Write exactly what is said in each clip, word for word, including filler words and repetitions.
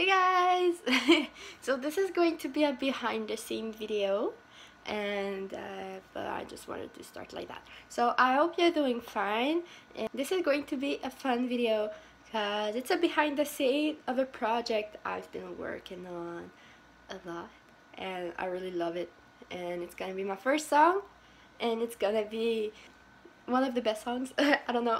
Hey guys! So this is going to be a behind the scene video, and uh, but I just wanted to start like that. So I hope you're doing fine, and this is going to be a fun video because it's a behind the scene of a project I've been working on a lot, and I really love it, and it's gonna be my first song, and it's gonna be one of the best songs. I don't know.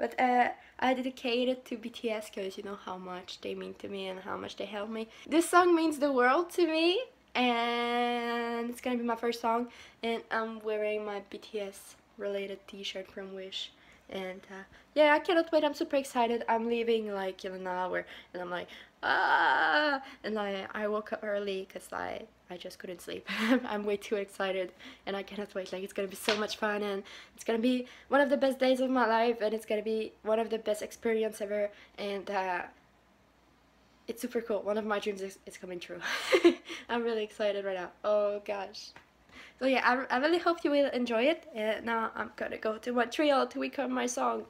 But uh, I dedicated it to B T S because you know how much they mean to me and how much they help me. This song means the world to me, and it's gonna be my first song, and I'm wearing my B T S related t-shirt from Wish, and uh, yeah, I cannot wait. I'm super excited. I'm leaving like in an hour, and I'm like ah, and I, I woke up early because I, I just couldn't sleep. I'm way too excited, and I cannot wait. Like, it's gonna be so much fun, and it's gonna be one of the best days of my life, and it's gonna be one of the best experience ever, and uh, it's super cool. One of my dreams is, is coming true. I'm really excited right now. Oh gosh. So yeah, I, I really hope you will enjoy it, and now I'm gonna go to Montreal to record my song.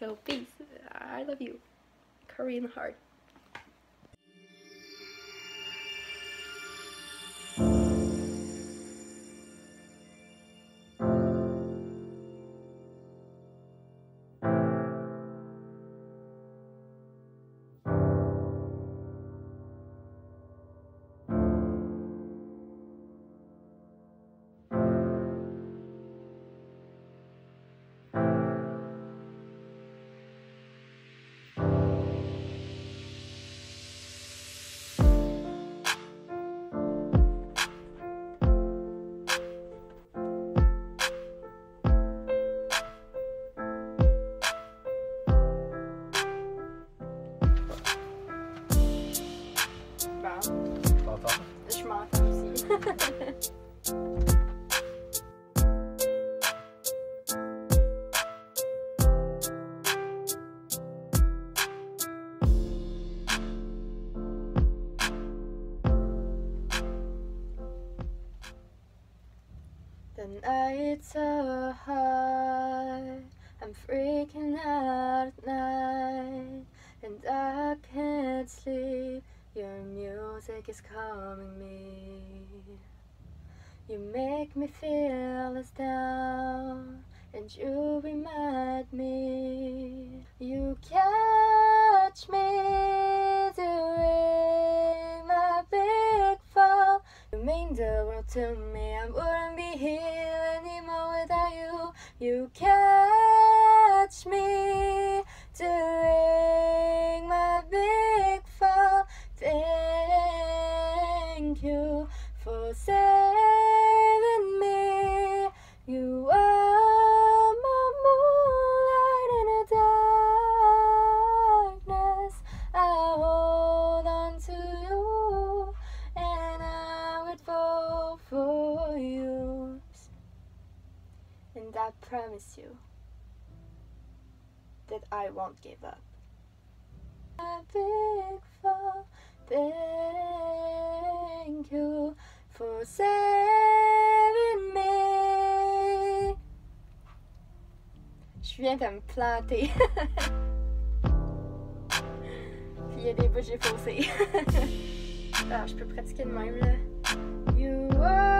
So peace, I love you, Korean heart. Je m'entends aussi. The nights are high, I'm freaking out at night, and I can't sleep. Your music is calming me. You make me feel less down, and you remind me. You catch me during my big fall. You mean the world to me. I wouldn't be here anymore without you. You catch me during my big fall. Thank you for saving me. You are my moonlight in the darkness. I hold on to you, and I would fall for you. And I promise you that I won't give up. My big fall. Thank you for saving me. Je viens de me planter. Puis il y a des bouts j'ai faussé. Alors je peux pratiquer de même là. You are